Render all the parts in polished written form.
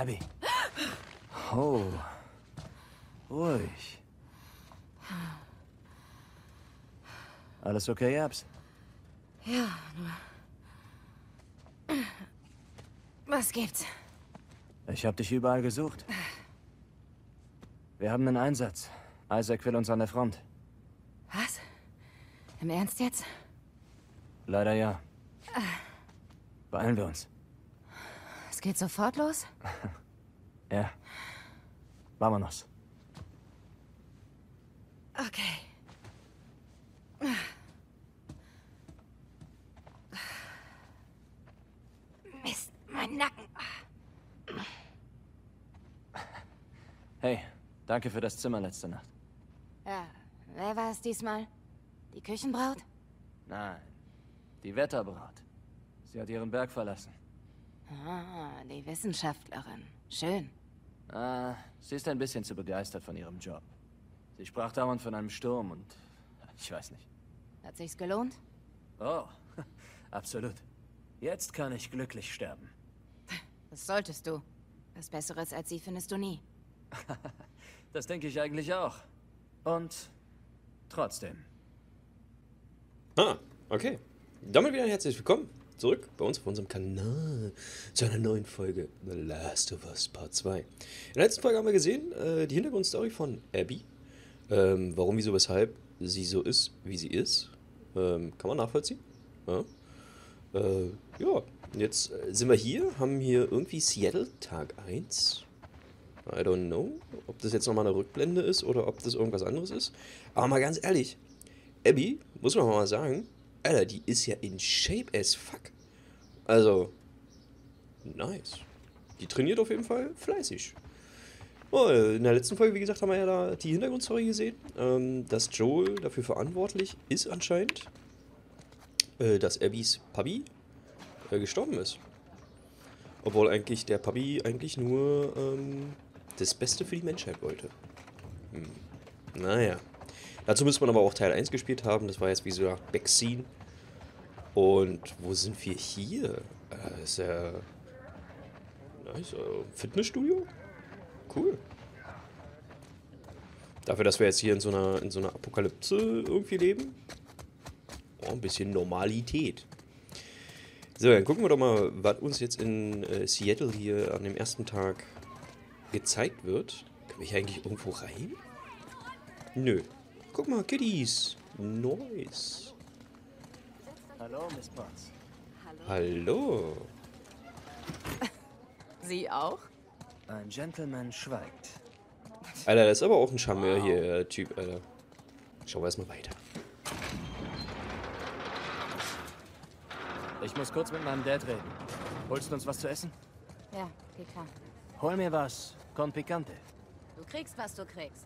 Abby. Oh. Ruhig. Alles okay, Abs? Ja, nur... Was gibt's? Ich hab dich überall gesucht. Wir haben einen Einsatz. Isaac will uns an der Front. Was? Im Ernst jetzt? Leider ja. Beeilen wir uns. Es geht sofort los? Ja. Vámonos. Okay. Mist, mein Nacken. Hey, danke für das Zimmer letzte Nacht. Ja, wer war es diesmal? Die Küchenbraut? Nein, die Wetterbraut. Sie hat ihren Berg verlassen. Ah, die Wissenschaftlerin. Schön. Ah, sie ist ein bisschen zu begeistert von ihrem Job. Sie sprach dauernd von einem Sturm und... ich weiß nicht. Hat sich's gelohnt? Oh, absolut. Jetzt kann ich glücklich sterben. Das solltest du. Was Besseres als sie findest du nie. Das denke ich eigentlich auch. Und trotzdem. Ah, okay. Damit wieder herzlich willkommen zurück bei uns auf unserem Kanal zu einer neuen Folge The Last of Us Part 2. In der letzten Folge haben wir gesehen, die Hintergrundstory von Abby. Warum, wieso, weshalb sie so ist, wie sie ist. Kann man nachvollziehen. Ja, ja. Jetzt sind wir hier, haben hier irgendwie Seattle Tag 1. I don't know, ob das jetzt nochmal eine Rückblende ist oder ob das irgendwas anderes ist. Aber mal ganz ehrlich, Abby, muss man mal sagen, Alter, die ist ja in shape as fuck. Also, nice. Die trainiert auf jeden Fall fleißig. Oh, in der letzten Folge, wie gesagt, haben wir ja da die Hintergrundstory gesehen, dass Joel dafür verantwortlich ist anscheinend, dass Abbys Papi gestorben ist. Obwohl eigentlich der Papi eigentlich nur das Beste für die Menschheit wollte. Hm. Naja. Dazu müsste man aber auch Teil 1 gespielt haben. Das war jetzt wie so eine Backscene. Und wo sind wir hier? Ist ja... nice. Fitnessstudio? Cool. Dafür, dass wir jetzt hier in so einer Apokalypse irgendwie leben. Oh, ein bisschen Normalität. So, dann gucken wir doch mal, was uns jetzt in Seattle hier an dem ersten Tag gezeigt wird. Kann ich eigentlich irgendwo rein? Nö. Guck mal, Kiddies. Nice. Hallo, Miss Potts. Hallo. Sie auch? Ein Gentleman schweigt. Alter, das ist aber auch ein Charmeur hier, der Typ, Alter. Schauen wir erstmal weiter. Ich muss kurz mit meinem Dad reden. Holst du uns was zu essen? Ja, geht klar. Hol mir was. Con Picante. Du kriegst, was du kriegst.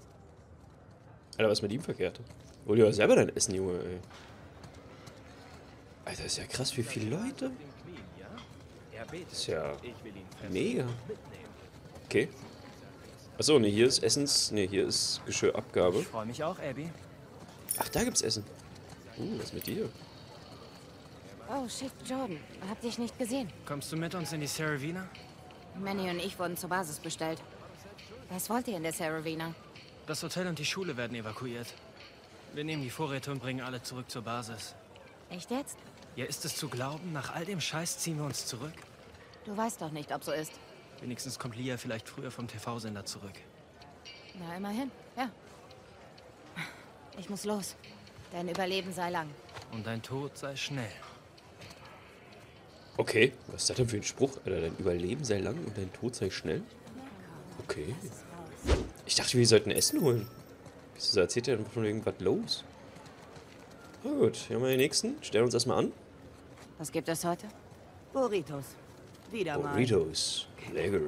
Alter, was ist mit ihm verkehrt? Hol dir selber dein Essen, Junge, ey. Alter, ist ja krass, wie viele Leute. Ist ja mega. Okay. Achso, ne, hier ist Essens... Ne, hier ist Geschirrabgabe. Ich freue mich auch, Abby. Ach, da gibt's Essen. Was mit dir? Oh, Chef Jordan. Hab dich nicht gesehen. Kommst du mit uns in die Saravina? Manny und ich wurden zur Basis bestellt. Was wollt ihr in der Saravina? Das Hotel und die Schule werden evakuiert. Wir nehmen die Vorräte und bringen alle zurück zur Basis. Echt jetzt? Ja, ist es zu glauben? Nach all dem Scheiß ziehen wir uns zurück? Du weißt doch nicht, ob so ist. Wenigstens kommt Lia vielleicht früher vom TV-Sender zurück. Na, immerhin. Ja. Ich muss los. Dein Überleben sei lang. Und dein Tod sei schnell. Okay, was ist das denn für ein Spruch? Alter, dein Überleben sei lang und dein Tod sei schnell? Okay. Ich dachte, wir sollten Essen holen. Wieso erzählt ihr denn von irgendwas los? Na gut, hier haben wir den nächsten. Stellen uns erstmal an. Was gibt es heute? Burritos. Wieder mal. Burritos. Lecker.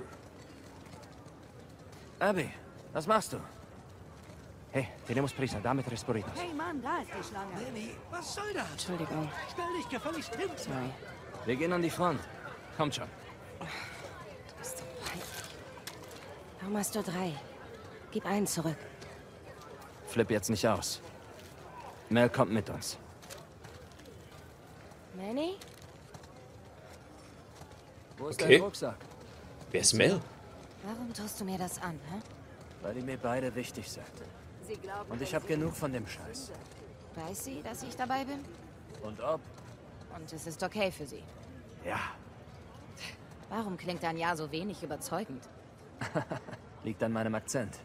Abby, was machst du? Hey, tenemos prisa, dame tres burritos. Hey Mann, da ist die Schlange. Baby, was soll das? Entschuldigung. Stell dich gefälligst hin. Sorry. Wir gehen an die Front. Kommt schon. Du bist so peinlich. Warum hast du 3? Gib einen zurück. Flip jetzt nicht aus. Mel kommt mit uns. Manny? Wo ist dein Rucksack? Wer ist Mel? Warum tust du mir das an, hä? Weil ihr mir beide wichtig seid. Und ich habe genug von dem Scheiß. Weiß sie, dass ich dabei bin? Und ob? Und es ist okay für sie. Ja. Warum klingt dein Ja so wenig überzeugend? Liegt an meinem Akzent.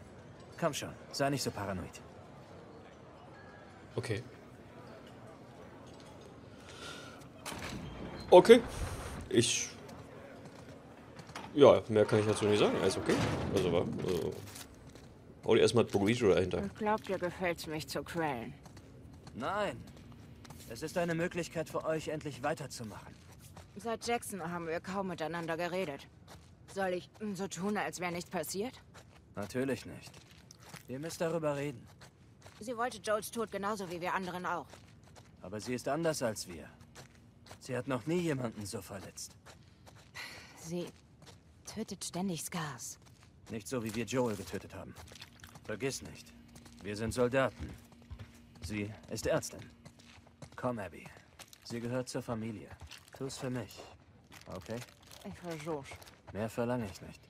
Komm schon, sei nicht so paranoid. Okay. Okay. Ich... Ja, mehr kann ich dazu nicht sagen. Alles okay. Also war... Hol dir erstmal Burrito dahinter. Ich glaube, dir gefällt es, mich zu quälen. Nein. Es ist eine Möglichkeit für euch, endlich weiterzumachen. Seit Jackson haben wir kaum miteinander geredet. Soll ich so tun, als wäre nichts passiert? Natürlich nicht. Ihr müsst darüber reden. Sie wollte Joels Tod genauso wie wir anderen auch. Aber sie ist anders als wir. Sie hat noch nie jemanden so verletzt. Sie tötet ständig Scars. Nicht so, wie wir Joel getötet haben. Vergiss nicht, wir sind Soldaten. Sie ist Ärztin. Komm, Abby. Sie gehört zur Familie. Tu's für mich. Okay? Ich versuch's. Mehr verlange ich nicht.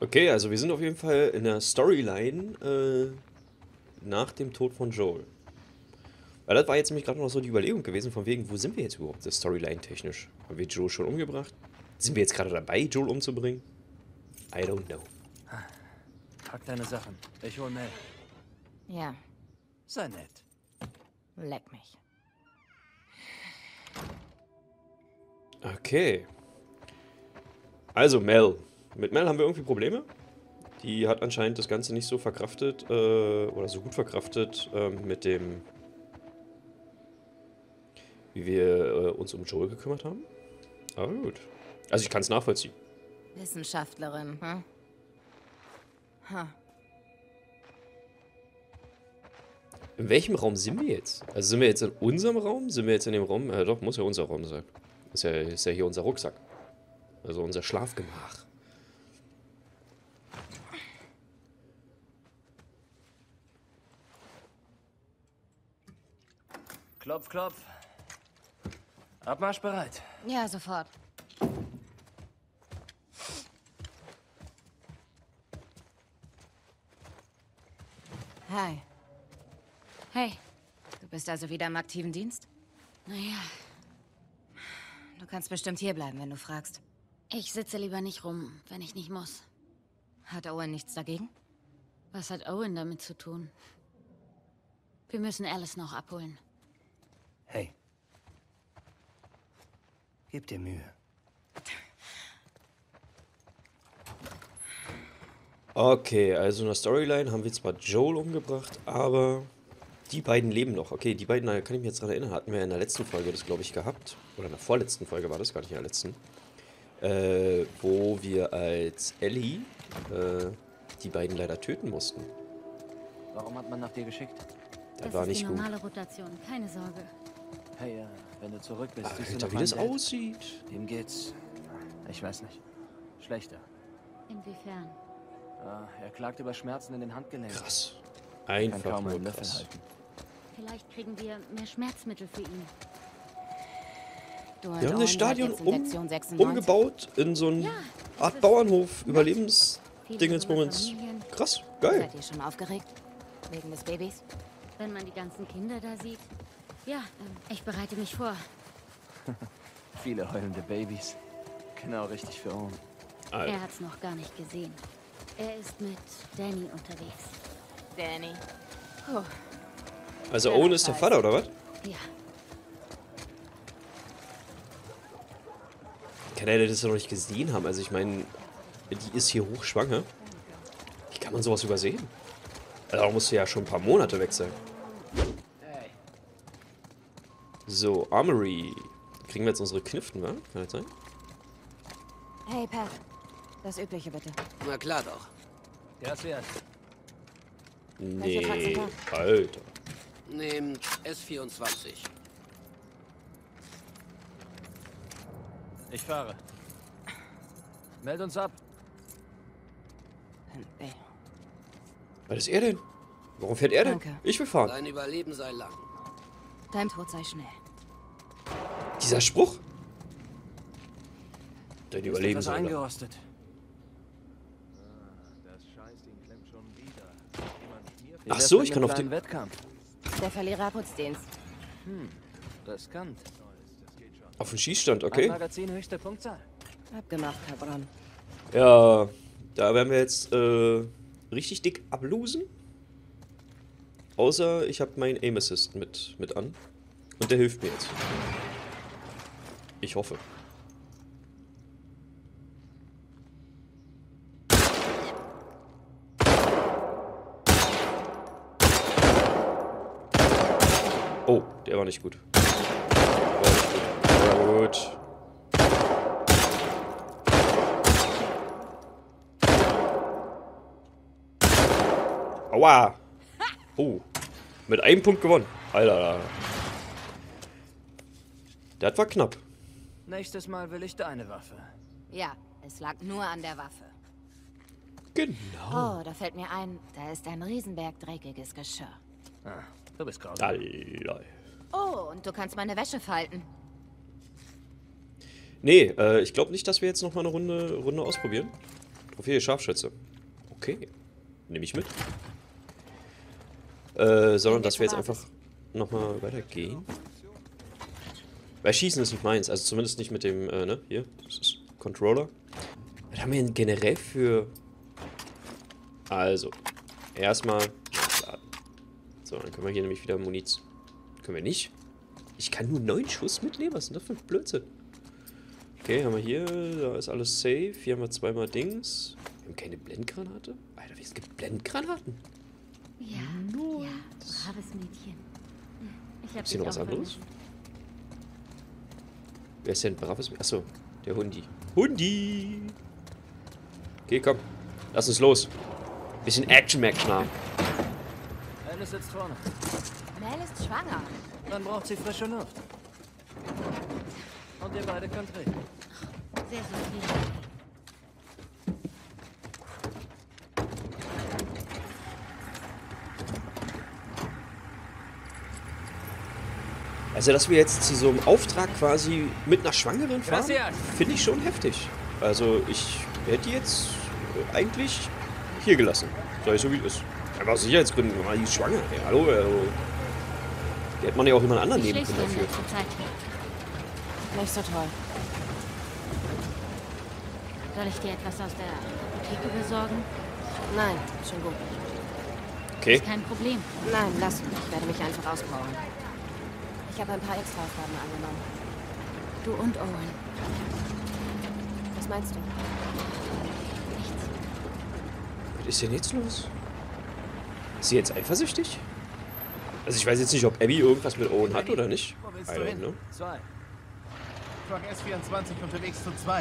Okay, also wir sind auf jeden Fall in der Storyline nach dem Tod von Joel. Weil das war jetzt nämlich gerade noch so die Überlegung gewesen, von wegen, wo sind wir jetzt überhaupt, das Storyline-technisch? Haben wir Joel schon umgebracht? Sind wir jetzt gerade dabei, Joel umzubringen? I don't know. Pack deine Sachen. Ich hol Mel. Ja. Sei nett. Leck mich. Okay. Also Mel. Mit Mel haben wir irgendwie Probleme. Die hat anscheinend das Ganze nicht so verkraftet, oder so gut verkraftet, mit dem, wie wir uns um Joel gekümmert haben. Aber gut. Also ich kann es nachvollziehen. Wissenschaftlerin, hm? Huh. In welchem Raum sind wir jetzt? Also sind wir jetzt in unserem Raum? Sind wir jetzt in dem Raum? Doch, muss ja unser Raum sein. Ist ja hier unser Rucksack. Also unser Schlafgemach. Klopf, klopf. Abmarsch bereit. Ja, sofort. Hi. Hey, du bist also wieder im aktiven Dienst? Naja. Du kannst bestimmt hierbleiben, wenn du fragst. Ich sitze lieber nicht rum, wenn ich nicht muss. Hat Owen nichts dagegen? Was hat Owen damit zu tun? Wir müssen Alice noch abholen. Hey. Gib dir Mühe. Okay, also in der Storyline haben wir zwar Joel umgebracht, aber die beiden leben noch. Okay, die beiden, da kann ich mich jetzt dran erinnern, hatten wir in der letzten Folge das, glaube ich, gehabt. Oder in der vorletzten Folge war das, gar nicht in der letzten. Wo wir als Ellie die beiden leider töten mussten. Warum hat man nach dir geschickt? Das war nicht gut. Das ist die normale Rotation, keine Sorge. Hey, wenn du zurück bist, siehst du, wie das aussieht. Dem geht's, ich weiß nicht, schlechter. Inwiefern? Er klagt über Schmerzen in den Handgelenken. Krass. Einfach nur krass. Vielleicht kriegen wir mehr Schmerzmittel für ihn. Wir haben das Stadion umgebaut in so eine Art Bauernhof. Überlebensdingensmoments. Krass, geil. Seid ihr schon aufgeregt? Wegen des Babys? Wenn man die ganzen Kinder da sieht. Ja, ich bereite mich vor. Viele heulende Babys. Genau richtig für Owen. Er hat's noch gar nicht gesehen. Er ist mit Danny unterwegs. Danny. Oh. Also Owen ist der Vater, oder was? Ja. Kann er das ja noch nicht gesehen haben? Also ich meine, die ist hier hochschwanger. Wie kann man sowas übersehen? Also da musst du ja schon ein paar Monate weg sein. So, Armory. Kriegen wir jetzt unsere Kniften, wa? Kann das sein? Hey, Pat. Das Übliche, bitte. Na klar doch. Gracias. Nee, Alter. Nehmt S24. Ich fahre. Meld uns ab. Was ist er denn? Warum fährt er denn? Danke. Ich will fahren. Dein Überleben sei lang. Dein Tod sei schnell. Dieser Spruch? Dein Überleben sei lang. Ach so, ich kann auf den Wettkampf. Der Verlierer Putzdienst. Riskant. Auf den Schießstand, okay. Magazin höchste Punktzahl. Abgemacht, Herr Braun. Ja, da werden wir jetzt richtig dick ablosen. Außer ich habe meinen Aim Assist mit an. Und der hilft mir jetzt. Ich hoffe. Oh, der war nicht gut. Gut. Aua! Oh, mit einem Punkt gewonnen. Alter. Das war knapp. Nächstes Mal will ich deine Waffe. Ja, es lag nur an der Waffe. Genau. Oh, da fällt mir ein, da ist ein Riesenberg dreckiges Geschirr. Ah, du bist grausam. Oh, und du kannst meine Wäsche falten. Nee, ich glaube nicht, dass wir jetzt nochmal eine Runde ausprobieren. Trophäe Scharfschütze. Okay, nehme ich mit. Sondern, dass wir jetzt einfach nochmal weitergehen. Weil Schießen ist nicht meins, also zumindest nicht mit dem, ne, hier, das ist Controller. Was haben wir denn generell für... Also, erstmal laden. So, dann können wir hier nämlich wieder Munition. Können wir nicht? Ich kann nur 9 Schuss mitnehmen, was sind das für ein Blödsinn? Okay, haben wir hier, da ist alles safe, hier haben wir zweimal Dings. Wir haben keine Blendgranate? Alter, es gibt Blendgranaten. Ja, no. Ja, braves Mädchen. Gibt's hier noch was anderes? Wer ist denn ein braves Mädchen? Achso, der Hundi. Hundi! Okay, komm. Lass uns los. Bisschen Action-Mac haben. Alice sitzt vorne. Mel ist schwanger. Dann braucht sie frische Luft. Und ihr beide könnt reden. Sehr süß. Also, dass wir jetzt zu so einem Auftrag quasi mit einer Schwangeren fahren, finde ich schon heftig. Also, ich hätte die jetzt eigentlich hier gelassen. Sag ich so, wie es ist. Aber aus Sicherheitsgründen, die ist schwanger. Ja, hallo, die hätte man ja auch jemand anderen nehmen können dafür. Nicht so toll. Soll ich dir etwas aus der Apotheke besorgen? Nein, schon gut. Okay. Ist kein Problem. Nein, lass mich. Ich werde mich einfach auspowern. Ich habe ein paar extra Aufgaben angenommen. Du und Owen. Was meinst du? Nichts. Was ist denn jetzt los? Ist sie jetzt eifersüchtig? Also ich weiß jetzt nicht, ob Abby irgendwas mit Owen hat oder nicht. Alter, ne? Zwei. Truck S24 unterwegs zu 2.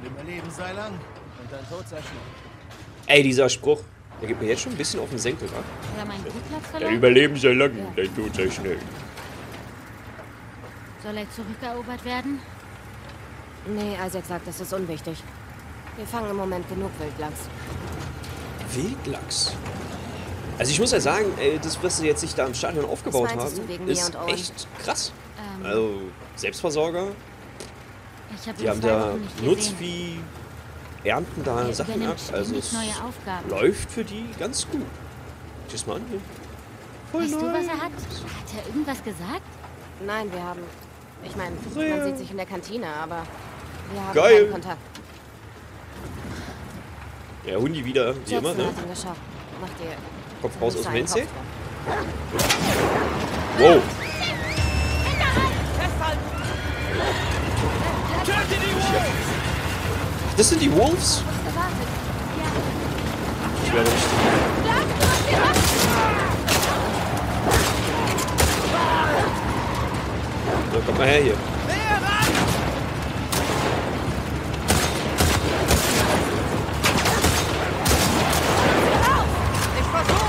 Und überleben sei lang. Und dein Tod sei schnell. Ey, dieser Spruch. Der gibt mir jetzt schon ein bisschen auf den Senkel ab. Der Überleben sei lang, dein Tod sei schnell. Soll er zurückerobert werden? Nee, Isaac sagt, das ist unwichtig. Wir fangen im Moment genug Wildlachs. Wildlachs? Also ich muss ja sagen, ey, das, was sie jetzt sich da im Stadion aufgebaut haben, ist echt krass. Also Selbstversorger, die haben da Nutzvieh, ernten da Sachen ab. Also es läuft für die ganz gut. Tschüss mal an. Weißt du, was er hat? Hat er irgendwas gesagt? Nein, wir haben... Ich meine, man sieht sich in der Kantine, aber wir haben keinen Kontakt. Ja, Hundi wieder, wie immer, ne? Kopf raus aus dem Fenster. Wow. Das sind die Wolves? Ich werde nicht... So, komm mal her hier.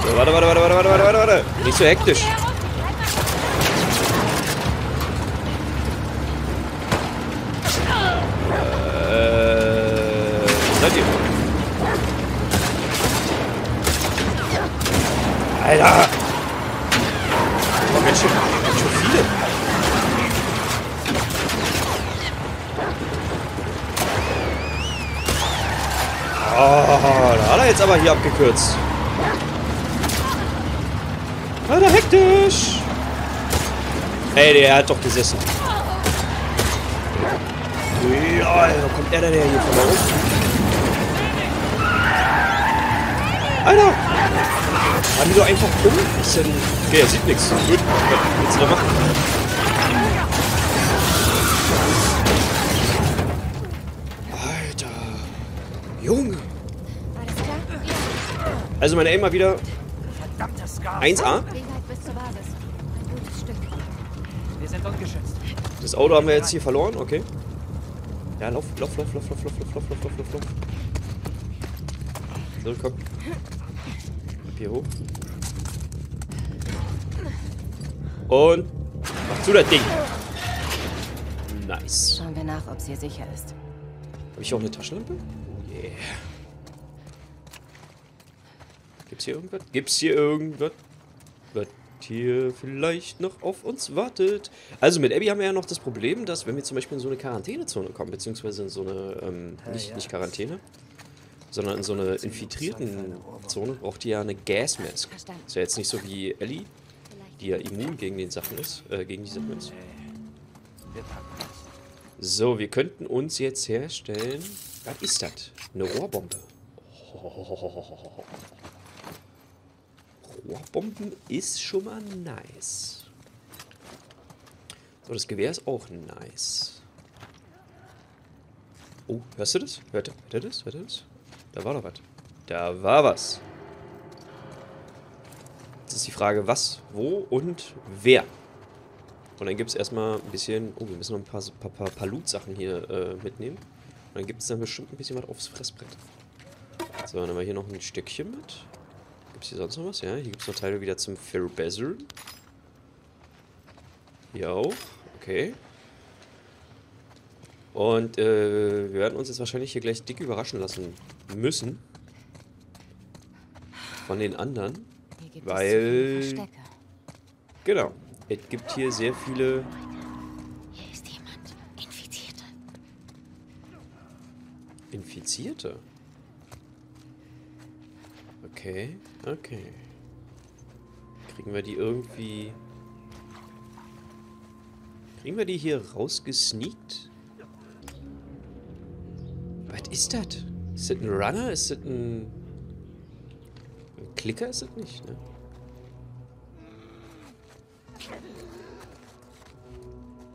So, warte. Nicht so hektisch. Seid ihr? Alter! Oh, ganz schön viele. Oh, da hat er jetzt aber hier abgekürzt. Alter, hektisch. Ey, der hat doch gesessen. Ja, wo kommt er denn her hier von da oben? Alter! Haben die doch einfach um? Ist denn... Okay, er sieht nichts. Gut, was willst du da machen? Alter! Junge! Also meine Aim mal wieder... 1A? Das Auto haben wir jetzt hier verloren, okay. Ja, lauf. So, komm. Ab hier hoch. Und... mach zu, das Ding! Nice. Schauen wir nach, ob sie sicher ist. Habe ich auch eine Taschenlampe? Oh yeah. Gibt's hier irgendwas? Was hier vielleicht noch auf uns wartet. Also mit Abby haben wir ja noch das Problem, dass wenn wir zum Beispiel in so eine Quarantänezone kommen, beziehungsweise in so eine, nicht Quarantäne, sondern in so eine infiltrierten Zone, braucht die ja eine Gasmask. Ist ja jetzt nicht so wie Ellie, die ja immun gegen den Sachen ist, So, wir könnten uns jetzt herstellen. Was ist das? Eine Rohrbombe. Rohrbomben ist schon mal nice. So, das Gewehr ist auch nice. Oh, hörst du das? Hört ihr das? Da war doch was. Da war was. Jetzt ist die Frage, was, wo und wer. Und dann gibt es erstmal ein bisschen... Oh, wir müssen noch ein paar Loot-Sachen hier mitnehmen. Und dann gibt es dann bestimmt ein bisschen was aufs Fressbrett. So, dann haben wir hier noch ein Stückchen mit. Gibt's hier sonst noch was? Ja, hier gibt es noch Teile wieder zum Verbesseln. Hier auch. Okay. Und wir werden uns jetzt wahrscheinlich hier gleich dick überraschen lassen müssen. Von den anderen. Weil... Genau. Es gibt hier sehr viele... Hier ist jemand. Infizierte. Infizierte? Okay, okay. Kriegen wir die irgendwie... Kriegen wir die hier rausgesneakt? Was ist das? Ist das ein Runner? Ist das ein... Klicker ist das nicht, ne?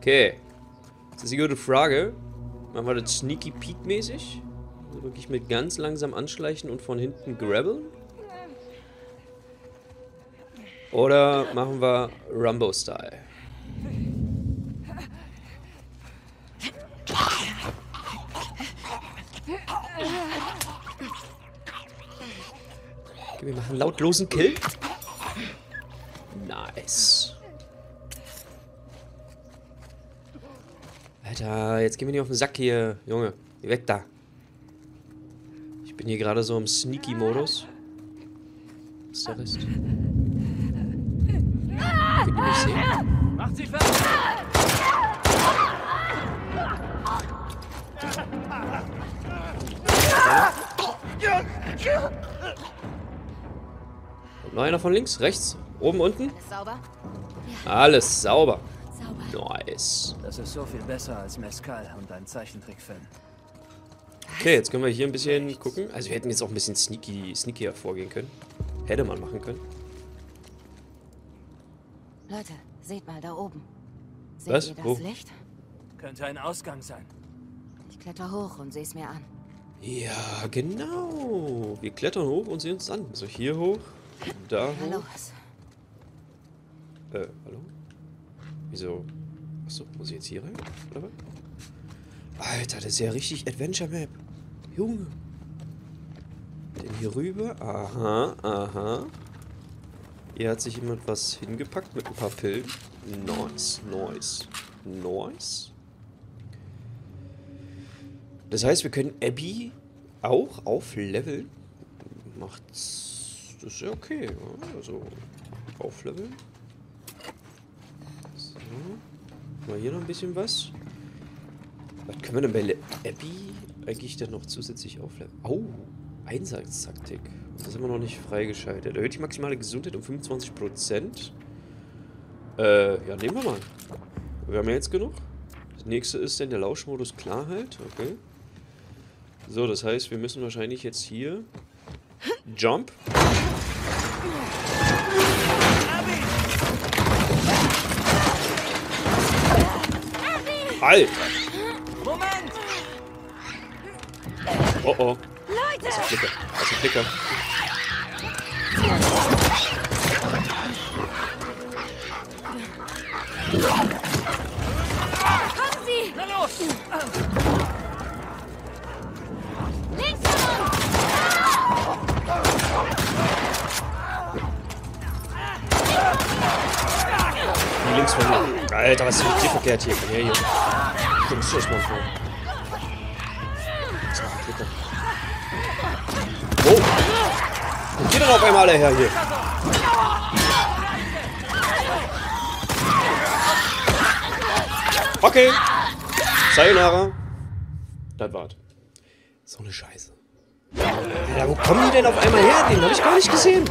Okay. Das ist eine gute Frage. Machen wir das Sneaky Peek mäßig? Also wirklich mit ganz langsam anschleichen und von hinten grabbeln? Oder machen wir Rumbo-Style? Okay, wir machen einen lautlosen Kill. Nice. Alter, jetzt gehen wir nicht auf den Sack hier. Junge, geh weg da. Ich bin hier gerade so im Sneaky-Modus. Was ist der Rest? Macht sie fest! Noch einer von links, rechts, oben, unten. Alles sauber? Ja. Alles sauber. Nice. Das ist so viel besser als Mezcal und ein Zeichentrickfilm. Okay, jetzt können wir hier ein bisschen gucken. Also wir hätten jetzt auch ein bisschen sneakier vorgehen können. Hätte man machen können. Leute, seht mal da oben. Seht ihr das Licht? Könnte ein Ausgang sein. Ich kletter hoch und sehe es mir an. Ja, genau. Wir klettern hoch und sehen uns an. Also hier hoch, da hoch. Hallo. Hallo? Wieso? Achso, muss ich jetzt hier rein? Oder was? Alter, das ist ja richtig Adventure Map. Junge. Denn hier rüber. Aha, aha. Hier hat sich jemand was hingepackt mit ein paar Pillen. Nice. Das heißt, wir können Abby auch aufleveln. Das ist ja okay. Also, aufleveln. So. Mal hier noch ein bisschen was. Was können wir denn bei Abby eigentlich dann noch zusätzlich aufleveln? Au. Einsatztaktik. Das ist immer noch nicht freigeschaltet. Erhöht die maximale Gesundheit um 25%. Ja, nehmen wir mal. Wir haben ja jetzt genug. Das nächste ist dann der Lauschmodus Klarheit. Okay. So, das heißt, wir müssen wahrscheinlich jetzt hier... Jump. Alter! Moment! Oh oh. Leute! Das ist ein Klicker. Das ist ein Klicker. Kommen Sie! Na los! Links von uns! Links von mir. Alter, was ist mit dir verkehrt hier? Komm her hier. Komm, schieß mal vor. Das war ein Klicker. Oh! Guckt ihr denn auf einmal alle her hier? Okay. Sayonara. Das war's. So eine Scheiße. Alter, wo kommen die denn auf einmal her? Den hab ich gar nicht gesehen.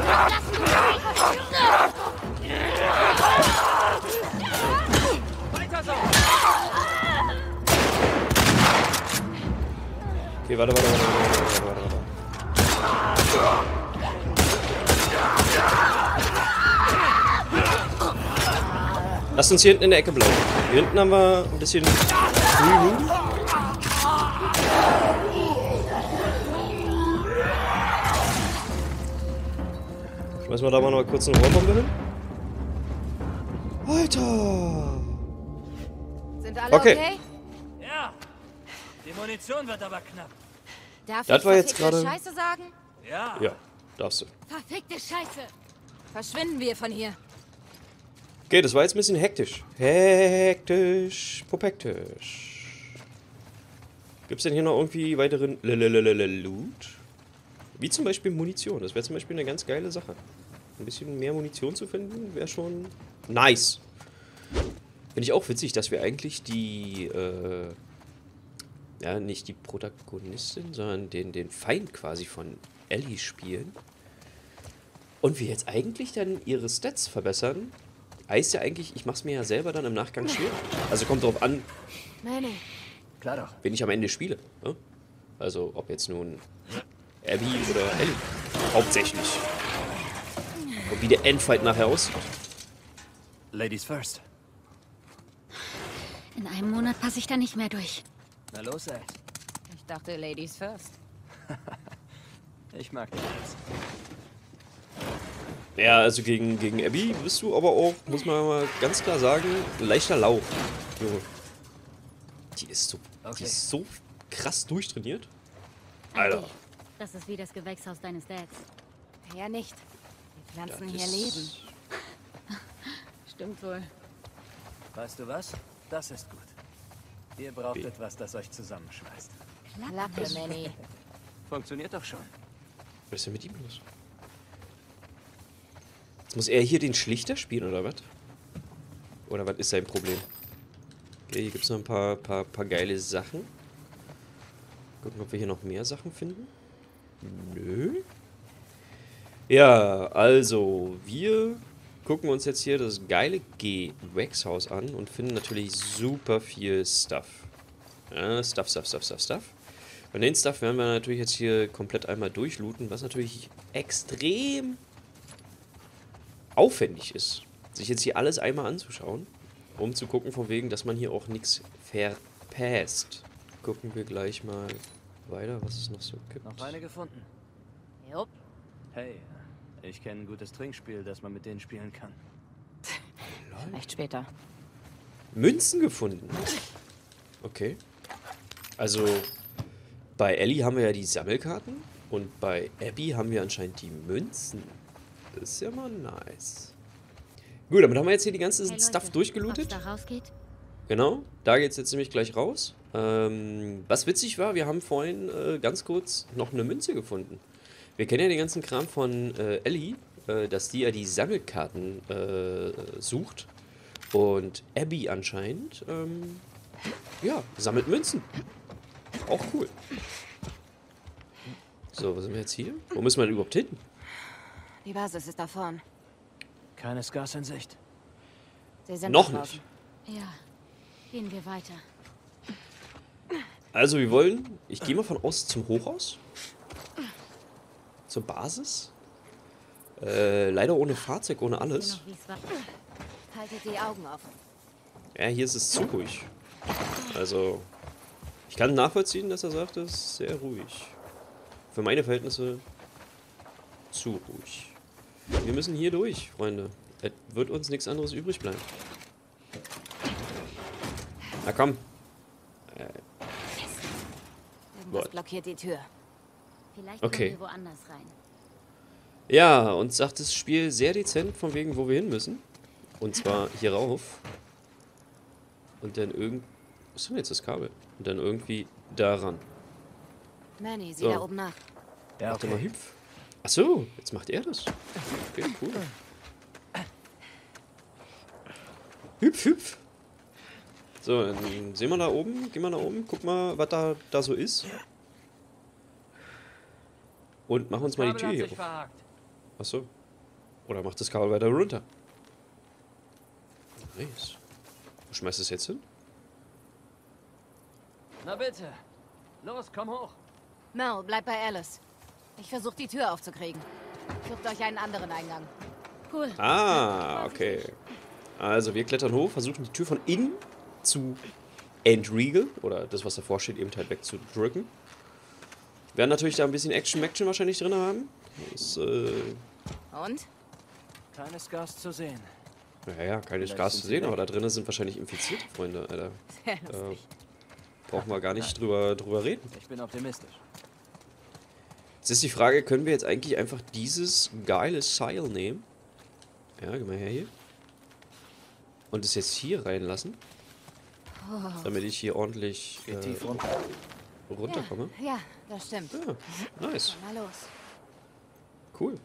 Okay, warte. Lass uns hier hinten in der Ecke bleiben. Hier hinten haben wir ein bisschen... Schmeißen wir da mal noch kurz eine Rohrbombe hin. Alter! Sind alle okay? Ja. Die Munition wird aber knapp. Darf das ich war jetzt gerade... Scheiße sagen? Ja. Ja, darfst du. Verfickte Scheiße. Verschwinden wir von hier. Okay, das war jetzt ein bisschen hektisch. Hektisch, popektisch. Gibt's denn hier noch irgendwie weiteren Loot? Wie zum Beispiel Munition. Das wäre zum Beispiel eine ganz geile Sache. Ein bisschen mehr Munition zu finden, wäre schon nice. Finde ich auch witzig, dass wir eigentlich die... ja, nicht die Protagonistin, sondern den Feind quasi von Ellie spielen. Und wir jetzt eigentlich dann ihre Stats verbessern, heißt ja eigentlich, ich mach's mir ja selber dann im Nachgang schwer. Also kommt drauf an, klar doch, wen ich am Ende spiele. Ne? Also ob jetzt nun Abby oder Ellie. Hauptsächlich. Und wie der Endfight nachher aussieht. Ladies first. In einem Monat passe ich da nicht mehr durch. Na los, ey. Ich dachte, Ladies first. Ich mag dich jetzt. Ja, also gegen Abby bist du aber auch, muss man mal ganz klar sagen, ein leichter Lauch. Junge. Die ist so krass durchtrainiert. Alter. Das ist wie das Gewächshaus deines Dads. Ja, nicht. Die Pflanzen hier leben. Stimmt wohl. Weißt du was? Das ist gut. Ihr braucht etwas, das euch zusammenschmeißt. Klappe, Manny. Funktioniert doch schon. Was ist denn mit ihm los? Jetzt muss er hier den Schlichter spielen, oder was? Oder was ist sein Problem? Okay, hier gibt es noch ein paar geile Sachen. Gucken, ob wir hier noch mehr Sachen finden. Nö. Ja, also, wir gucken uns jetzt hier das geile Gewächshaus an und finden natürlich super viel Stuff. Ja, Stuff. Und den Stuff werden wir natürlich jetzt hier komplett einmal durchlooten, was natürlich extrem aufwendig ist, sich jetzt hier alles einmal anzuschauen, um zu gucken von wegen, dass man hier auch nichts verpasst. Gucken wir gleich mal weiter, was es noch so gibt. Noch eine gefunden. Jupp. Hey. Ich kenne ein gutes Trinkspiel, das man mit denen spielen kann. Vielleicht später. Münzen gefunden. Okay. Also, bei Ellie haben wir ja die Sammelkarten und bei Abby haben wir anscheinend die Münzen. Das ist ja mal nice. Gut, damit haben wir jetzt hier die ganze Stuff durchgelootet. Da rausgeht. Genau, da geht es jetzt nämlich gleich raus. Was witzig war, wir haben vorhin ganz kurz noch eine Münze gefunden. Wir kennen ja den ganzen Kram von Ellie, dass die ja die Sammelkarten sucht. Und Abby anscheinend, ja, sammelt Münzen. Auch cool. So, wo sind wir jetzt hier? Wo müssen wir denn überhaupt hin? Die Basis ist da vorn. Keine Scars in Sicht. Sie sind noch nicht. Ja, gehen wir weiter. Also wir wollen, ich gehe mal von aus zum Hochhaus. Zur Basis. Leider ohne Fahrzeug, ohne alles. Haltet die Augen offen. Ja, hier ist es zu ruhig. Also, ich kann nachvollziehen, dass er sagt, es ist sehr ruhig. Für meine Verhältnisse zu ruhig. Wir müssen hier durch, Freunde. Es wird uns nichts anderes übrig bleiben. Na komm. Irgendwas blockiert die Tür. Vielleicht okay. Können wir woanders rein. Ja, uns sagt das Spiel sehr dezent, von wegen, wo wir hin müssen. Und zwar hier rauf. Und dann irgendwie... Was ist denn jetzt das Kabel? Und dann irgendwie daran. Manny, sieh da oben nach. Ja, okay. Mach doch mal hüpf. Achso, jetzt macht er das. Okay, cool. Hüpf, hüpf. So, dann sehen wir da oben. Gehen wir nach oben. Guck mal, was da so ist. Und machen uns mal die Tür hier hoch. Achso. Oder macht das Kabel weiter runter. Nice. Wo schmeißt es jetzt hin? Na bitte. Los, komm hoch. Mel, bleib bei Alice. Ich versuche die Tür aufzukriegen. Sucht euch einen anderen Eingang. Cool. Ah, okay. Also wir klettern hoch, versuchen die Tür von innen zu entriegeln. Oder das, was davor steht, eben halt wegzudrücken. Wir werden natürlich da ein bisschen Action-Maction wahrscheinlich drin haben. Das, Und? Keines Gas zu sehen. Naja, keines Gas zu sehen, aber da drinnen sind wahrscheinlich infizierte Freunde, Alter. Sehr lustig. Brauchen wir gar nicht drüber reden. Ich bin optimistisch. Jetzt ist die Frage, können wir jetzt eigentlich einfach dieses geile Seil nehmen? Ja, geh mal her hier. Und es jetzt hier reinlassen. Damit ich hier ordentlich runterkomme. Ja, das stimmt. Ja, nice. Mal los. Cool.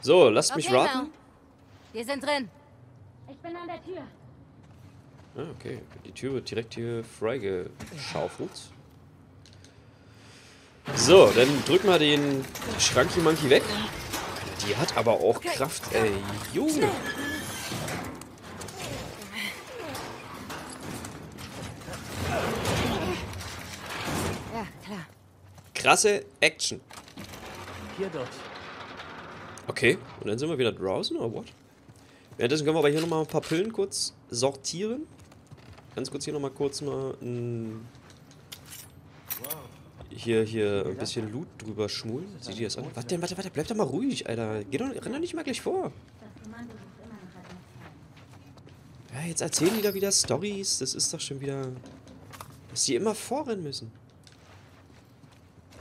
So, lasst mich raten. Wir sind drin. Ich bin an der Tür. Ah, okay. Die Tür wird direkt hier freigeschaufelt. So, dann drück mal den Schranky Monkey weg. Die hat aber auch Kraft, ey. Junge. Krasse Action. Okay, und dann sind wir wieder draußen, oder what? Währenddessen können wir aber hier nochmal ein paar Pillen kurz sortieren. Ganz kurz hier nochmal hier ein bisschen Loot drüber schmulen. Sieh dir das an. Warte, warte, warte, bleib doch mal ruhig, Alter. Renn doch nicht mal gleich vor. Ja, jetzt erzählen die da wieder Storys. Das ist doch schon wieder... Dass die immer vorrennen müssen.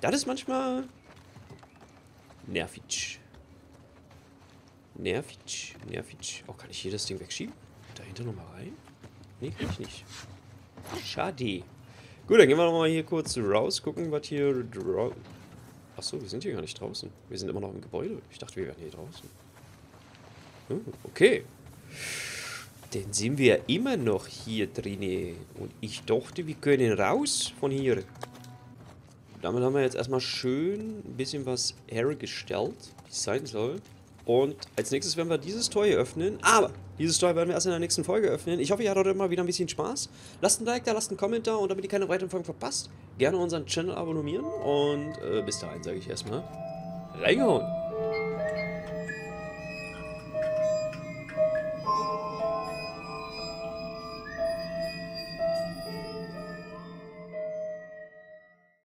Das ist manchmal nervig. Nervig, nervig. Oh, kann ich hier das Ding wegschieben? Dahinter nochmal rein? Nee, kann ich nicht. Schade. Gut, dann gehen wir nochmal hier kurz raus, gucken, was hier... Achso, wir sind hier gar nicht draußen. Wir sind immer noch im Gebäude. Ich dachte, wir wären hier draußen. Okay. Dann sind wir immer noch hier drinne. Und ich dachte, wir können raus von hier. Damit haben wir jetzt erstmal schön ein bisschen was hergestellt, wie es sein soll. Und als nächstes werden wir dieses Tor hier öffnen. Aber dieses Tor werden wir erst in der nächsten Folge öffnen. Ich hoffe, ihr hattet heute mal wieder ein bisschen Spaß. Lasst ein Like da, lasst einen Comment da. Und damit ihr keine weiteren Folgen verpasst, gerne unseren Channel abonnieren. Und bis dahin sage ich erstmal, reingehauen!